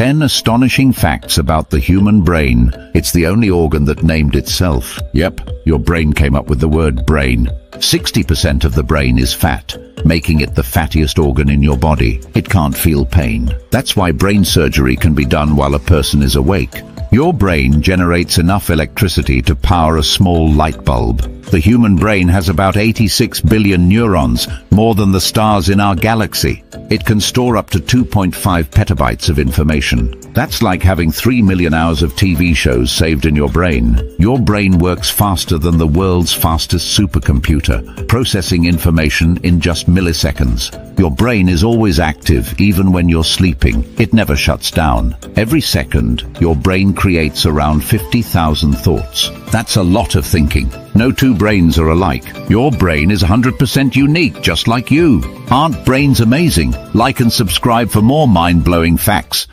10 astonishing facts about the human brain. It's the only organ that named itself. Yep, your brain came up with the word brain. 60% of the brain is fat, making it the fattiest organ in your body. It can't feel pain. That's why brain surgery can be done while a person is awake. Your brain generates enough electricity to power a small light bulb. The human brain has about 86 billion neurons, more than the stars in our galaxy. It can store up to 2.5 petabytes of information. That's like having 3 million hours of TV shows saved in your brain. Your brain works faster than the world's fastest supercomputer, processing information in just milliseconds. Your brain is always active, even when you're sleeping. It never shuts down. Every second, your brain creates around 50,000 thoughts. That's a lot of thinking. No two brains are alike. Your brain is 100% unique, just like you. Aren't brains amazing? Like and subscribe for more mind-blowing facts.